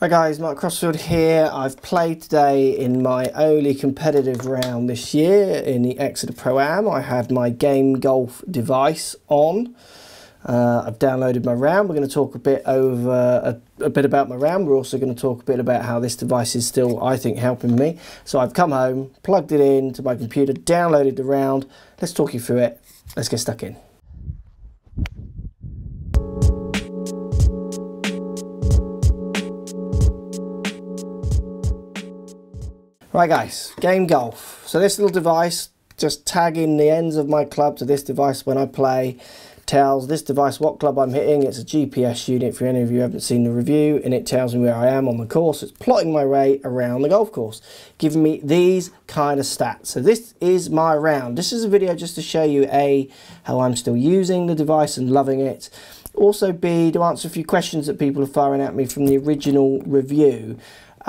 Hi guys, Mark Crossfield here. I've played today in my only competitive round this year in the Exeter Pro-Am. I had my Game Golf device on. I've downloaded my round. We're going to talk a bit over a bit about my round. We're also going to talk a bit about how this device is still, I think, helping me. So I've come home, plugged it into my computer, downloaded the round. Let's talk you through it. Let's get stuck in. Right guys, Game Golf. So this little device, just tagging the ends of my club to this device when I play, tells this device what club I'm hitting. It's a GPS unit for any of you who haven't seen the review, and it tells me where I am on the course. It's plotting my way around the golf course, giving me these kind of stats. So this is my round. This is a video just to show you A, how I'm still using the device and loving it. Also B, to answer a few questions that people are firing at me from the original review.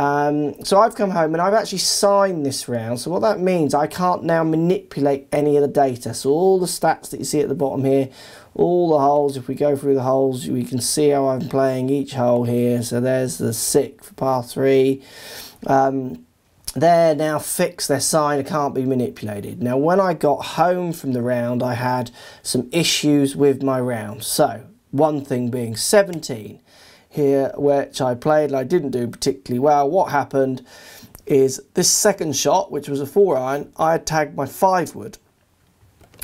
So I've come home and I've actually signed this round. So what that means, I can't now manipulate any of the data. So all the stats that you see at the bottom here, all the holes, if we go through the holes, we can see how I'm playing each hole here. So there's the 6 for par 3. They're now fixed, they're signed, they can't be manipulated. Now when I got home from the round, I had some issues with my round. So one thing being 17. Here, which I played and I didn't do particularly well. What happened is this second shot, which was a 4-iron, I had tagged my 5-wood.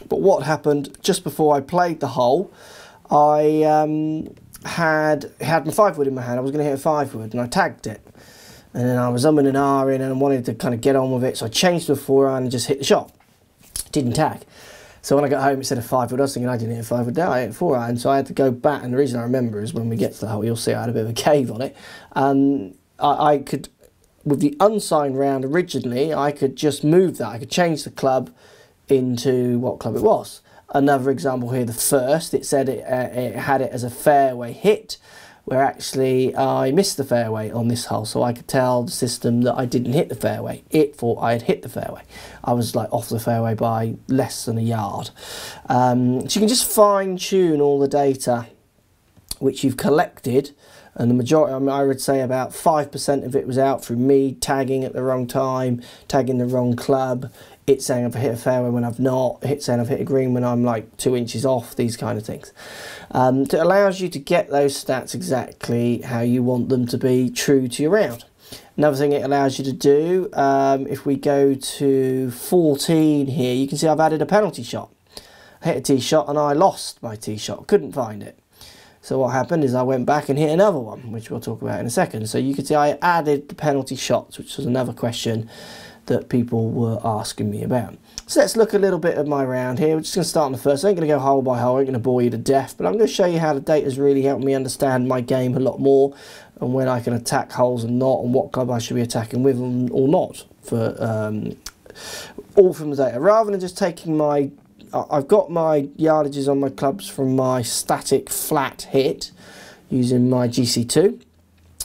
But what happened just before I played the hole, I had my 5-wood in my hand. I was going to hit a 5-wood and I tagged it. And then I was umming and ahhing and I wanted to kind of get on with it. So I changed to a 4-iron and just hit the shot. Didn't tag. So when I got home, it said a 5-wood. I was thinking I didn't hit a 5-wood there, I hit a 4-iron. So I had to go back, and the reason I remember is when we get to the hole, you'll see I had a bit of a cave on it. I could, with the unsigned round originally, I could just move that. I could change the club into what club it was. Another example here, the first, it said it had it as a fairway hit, where actually I missed the fairway on this hole, so I could tell the system that I didn't hit the fairway. It thought I had hit the fairway. I was like off the fairway by less than a yard. So you can just fine tune all the data which you've collected, and the majority, I mean, I would say about 5% of it was out through me tagging at the wrong time, tagging the wrong club, it saying I've hit a fairway when I've not, it saying I've hit a green when I'm like 2 inches off, these kind of things. It allows you to get those stats exactly how you want them to be, true to your round. Another thing it allows you to do, if we go to 14 here, you can see I've added a penalty shot. I hit a tee shot and I lost my tee shot, couldn't find it. So what happened is I went back and hit another one, which we'll talk about in a second. So you can see I added the penalty shots, which was another question that people were asking me about. So let's look a little bit at my round here. We're just going to start on the first. I ain't going to go hole by hole. I ain't going to bore you to death, but I'm going to show you how the data's really helped me understand my game a lot more, and when I can attack holes and not, and what club I should be attacking with or not, for all from the data. Rather than just taking my, I've got my yardages on my clubs from my static flat hit using my GC2.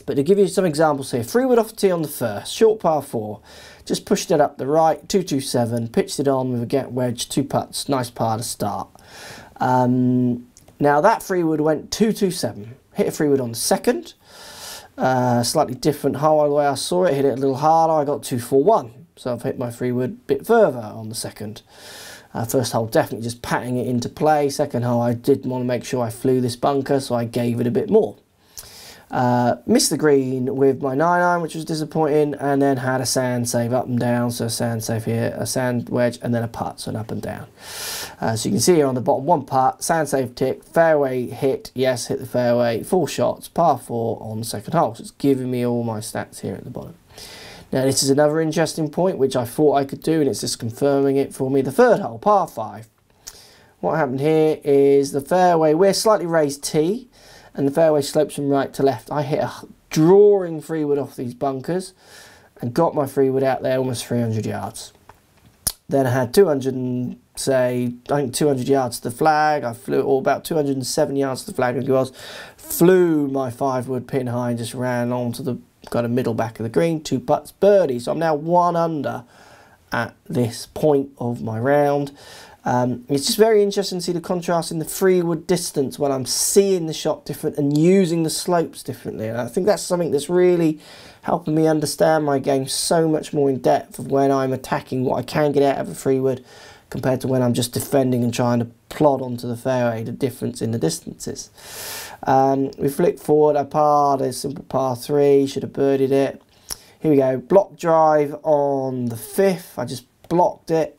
But to give you some examples here, 3-wood off the tee on the first, short par 4. Just pushed it up the right, 227, pitched it on with a get wedge, 2 putts, nice par to start. Now that 3-wood went 227, hit a 3-wood on the second. Slightly different hole the way I saw it, hit it a little harder, I got 241. So I've hit my 3-wood a bit further on the second. First hole definitely just patting it into play. Second hole I did want to make sure I flew this bunker, so I gave it a bit more. Missed the green with my 9-iron, which was disappointing, and then had a sand save up and down. So a sand save here, a sand wedge, and then a putt, so an up and down. So you can see here on the bottom, 1 putt, sand save tick, fairway hit, yes, hit the fairway, 4 shots, par 4 on the second hole. So it's giving me all my stats here at the bottom. Now this is another interesting point which I thought I could do, and it's just confirming it for me. The third hole, par 5. What happened here is the fairway, we're slightly raised tee, and the fairway slopes from right to left. I hit a drawing 3-wood off these bunkers and got my 3-wood out there almost 300 yards. Then I had 200 yards to the flag. I flew it all about 207 yards to the flag, I think it was. Flew my 5-wood pin high and just ran onto the got a middle back of the green, 2 putts, birdie. So I'm now 1 under at this point of my round. It's just very interesting to see the contrast in the free wood distance when I'm seeing the shot different and using the slopes differently. And I think that's something that's really helping me understand my game so much more in depth of when I'm attacking, what I can get out of a free wood compared to when I'm just defending and trying to plod onto the fairway, the difference in the distances. We flick forward, a par, there's simple par three, should have birdied it. Here we go, block drive on the fifth, I just blocked it.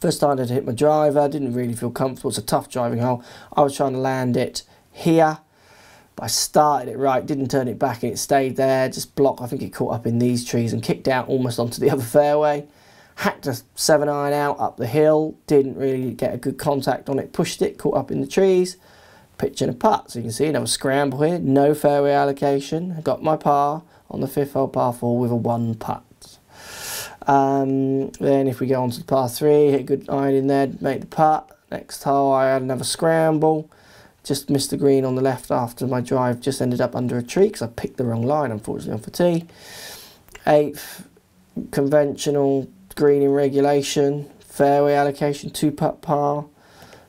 First time I'd hit my driver, didn't really feel comfortable, it's a tough driving hole. I was trying to land it here, but I started it right, didn't turn it back and it stayed there, just blocked, I think it caught up in these trees and kicked out almost onto the other fairway. Hacked a 7-iron out up the hill, didn't really get a good contact on it, pushed it, caught up in the trees, pitch and a putt. So you can see another scramble here, no fairway allocation. I got my par on the fifth hole, par four, with a 1 putt. Then if we go on to the par three, hit a good iron in there, make the putt. Next hole I had another scramble, just missed the green on the left after my drive, just ended up under a tree because I picked the wrong line, unfortunately, off the tee. 8th, conventional green in regulation, fairway allocation, 2-putt par.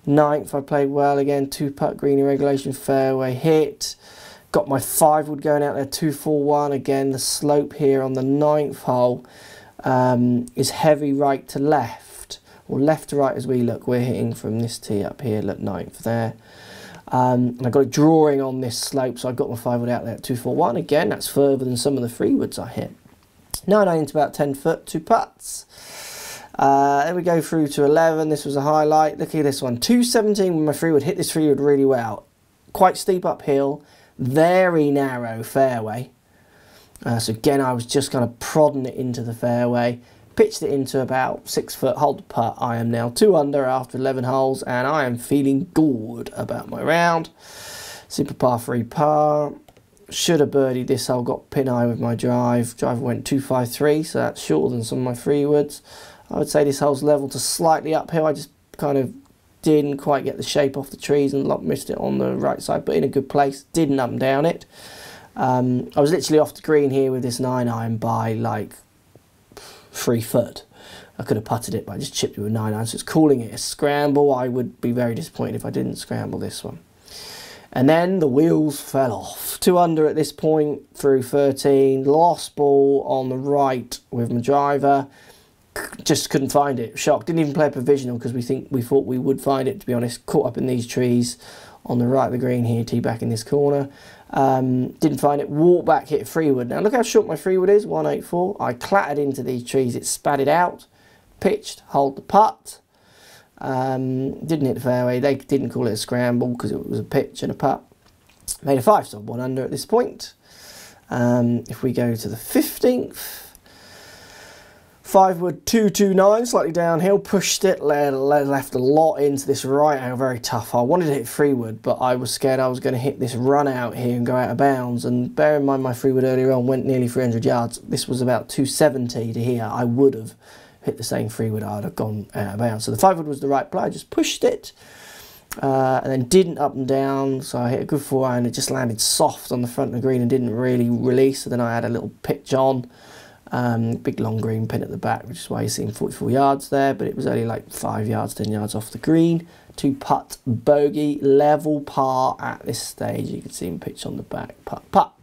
9th, I played well again, 2-putt green in regulation, fairway hit. Got my 5-wood going out there, 2-4-1. Again, the slope here on the 9th hole is heavy right to left, or left to right as we look. We're hitting from this tee up here, look, 9th there. And I got a drawing on this slope, so I got my 5-wood out there at 2-4-1. Again, that's further than some of the 3-woods I hit. 9-iron into about 10 foot, 2 putts. Then we go through to 11. This was a highlight. Look at this one, 217 with my 3-wood. Hit this 3-wood really well. Quite steep uphill, very narrow fairway. So again, I was just kind of prodding it into the fairway. Pitched it into about 6 foot. Hold the putt. I am now 2 under after 11 holes, and I am feeling good about my round. Super par 3 par. Should have birdied this hole, got pin eye with my drive. Driver went 253, so that's shorter than some of my 3-woods. I would say this hole's level to slightly uphill. I just kind of didn't quite get the shape off the trees and missed it on the right side, but in a good place. Didn't up and down it. I was literally off the green here with this 9-iron by like 3 foot. I could have putted it, but I just chipped it with 9-iron, so it's calling it a scramble. I would be very disappointed if I didn't scramble this one. And then the wheels fell off. 2 under at this point through 13. Lost ball on the right with my driver. Just couldn't find it. Shocked. Didn't even play a provisional because we thought we would find it, to be honest. Caught up in these trees on the right of the green here. Tee back in this corner. Didn't find it. Walked back, hit 3-wood. Now look how short my 3-wood is. 184. I clattered into these trees. It spatted out. Pitched. Hold the putt. Didn't hit the fairway. They didn't call it a scramble because it was a pitch and a putt. Made a 5-sub, 1 under at this point. If we go to the 15th, 5-wood 229, slightly downhill, pushed it, left a lot into this right out, very tough. I wanted to hit 3-wood, but I was scared I was going to hit this run out here and go out of bounds. And bear in mind, my 3-wood earlier on went nearly 300 yards. This was about 270 to here. I would have hit the same 3-wood, I'd have gone out of bounds. So the 5-wood was the right play. I just pushed it and then didn't up and down. So I hit a good 4-iron. It just landed soft on the front of the green and didn't really release. So then I had a little pitch on. Big long green pin at the back, which is why you're seeing 44 yards there, but it was only like 5 yards, 10 yards off the green. 2-putt bogey, level par at this stage. You can see him pitch on the back, putt.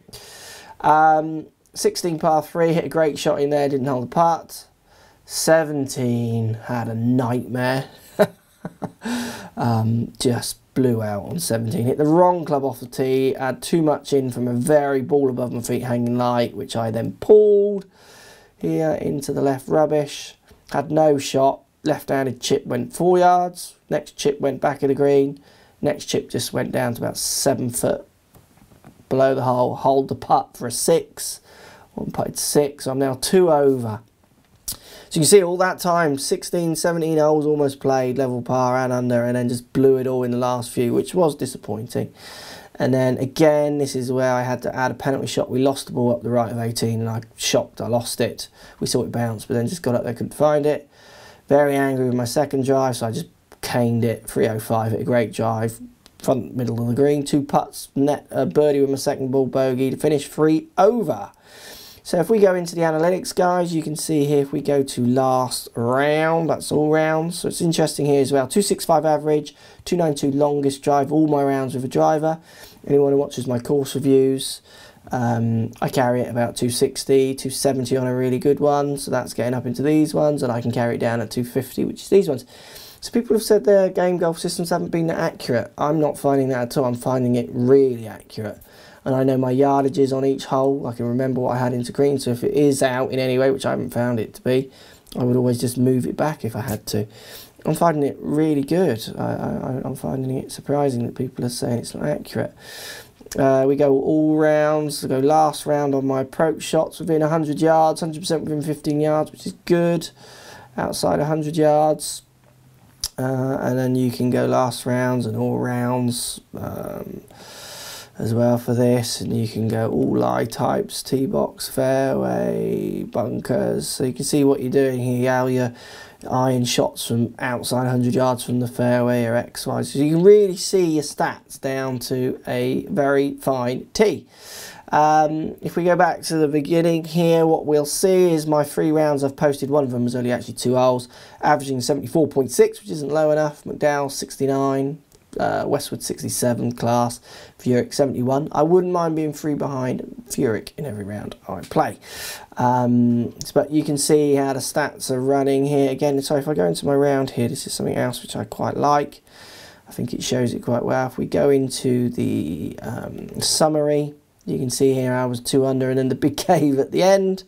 16 par 3, hit a great shot in there, didn't hold the putt. 17, had a nightmare. Just blew out on 17. Hit the wrong club off the tee, had too much in from a very ball above my feet hanging light, which I then pulled here into the left rubbish. Had no shot. Left-handed chip went 4 yards. Next chip went back of the green. Next chip just went down to about 7 foot below the hole. Hold the putt for a 6. 1 putted 6. I'm now 2 over. So you can see all that time, 16, 17 holes almost played, level par and under, and then just blew it all in the last few, which was disappointing. And then again, this is where I had to add a penalty shot. We lost the ball up the right of 18, and I lost it. We saw it bounce, but then just got up there, couldn't find it. Very angry with my second drive, so I just caned it, 305, hit a great drive, front middle of the green, 2 putts, net birdie with my second ball, bogey to finish 3 over. So if we go into the analytics, guys, you can see here if we go to last round, that's all rounds. So it's interesting here as well. 265 average, 292 longest drive, all my rounds with a driver. Anyone who watches my course reviews, I carry it about 260, 270 on a really good one. So that's getting up into these ones, and I can carry it down at 250, which is these ones. So people have said their Game Golf systems haven't been that accurate. I'm not finding that at all. I'm finding it really accurate. And I know my yardages on each hole. I can remember what I had into green. So if it is out in any way, which I haven't found it to be, I would always just move it back if I had to. I'm finding it really good. I'm finding it surprising that people are saying it's not accurate. We go all rounds. I go last round on my approach shots within 100 yards, 100% within 15 yards, which is good. Outside 100 yards. And then you can go last rounds and all rounds as well for this, and you can go all lie types, tee box, fairway, bunkers. So you can see what you're doing here, how you're eyeing shots from outside 100 yards from the fairway or XY. So you can really see your stats down to a very fine tee. If we go back to the beginning here, what we'll see is my three rounds I've posted. One of them was only actually two holes, averaging 74.6, which isn't low enough. McDowell 69. Westwood 67 class, Furyk 71. I wouldn't mind being three behind Furyk in every round I play. But you can see how the stats are running here. Again, so if I go into my round here, this is something else which I quite like. I think it shows it quite well. If we go into the summary, you can see here I was 2 under and then the big cave at the end.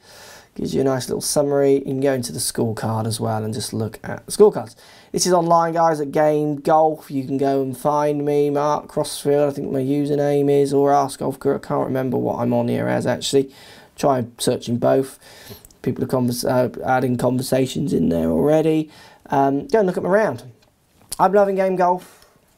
Gives you a nice little summary. You can go into the scorecard as well and just look at the scorecards. This is online, guys, at Game Golf. You can go and find me, Mark Crossfield, I think my username is, or Ask Golf Group. I can't remember what I'm on here as, actually. Try searching both. People are adding conversations in there already. Go and look at my round. I'm loving Game Golf.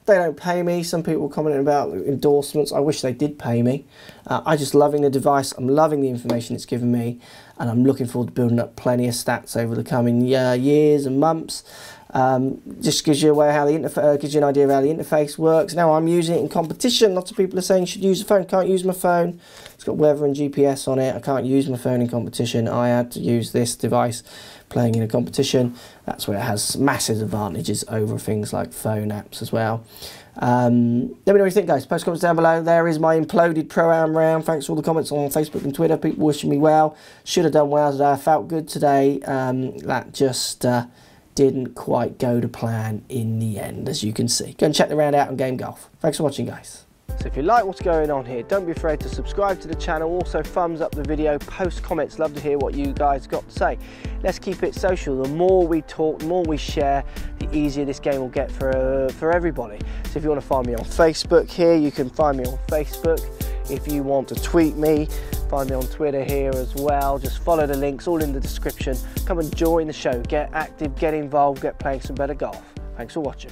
They don't pay me. Some people commenting about endorsements. I wish they did pay me. I'm just loving the device. I'm loving the information it's given me, and I'm looking forward to building up plenty of stats over the coming years and months. Just gives you away how the gives you an idea of how the interface works. Now I'm using it in competition. Lots of people are saying you should use the phone. Can't use my phone. It's got weather and GPS on it. I can't use my phone in competition. I had to use this device playing in a competition. That's where it has massive advantages over things like phone apps as well. Let me know what you think, guys. Post comments down below. There is my imploded Pro-Am round. Thanks for all the comments on Facebook and Twitter. People wishing me well. Should have done well today. I felt good today. That just didn't quite go to plan in the end, as you can see. Go and check the round out on Game Golf. Thanks for watching, guys. So if you like what's going on here, don't be afraid to subscribe to the channel. Also, thumbs up the video, post comments. Love to hear what you guys got to say. Let's keep it social. The more we talk, the more we share, the easier this game will get for everybody. So if you want to find me on Facebook here, you can find me on Facebook. If you want to tweet me, find me on Twitter here as well. Just follow the links, all in the description. Come and join the show. Get active, get involved, get playing some better golf. Thanks for watching.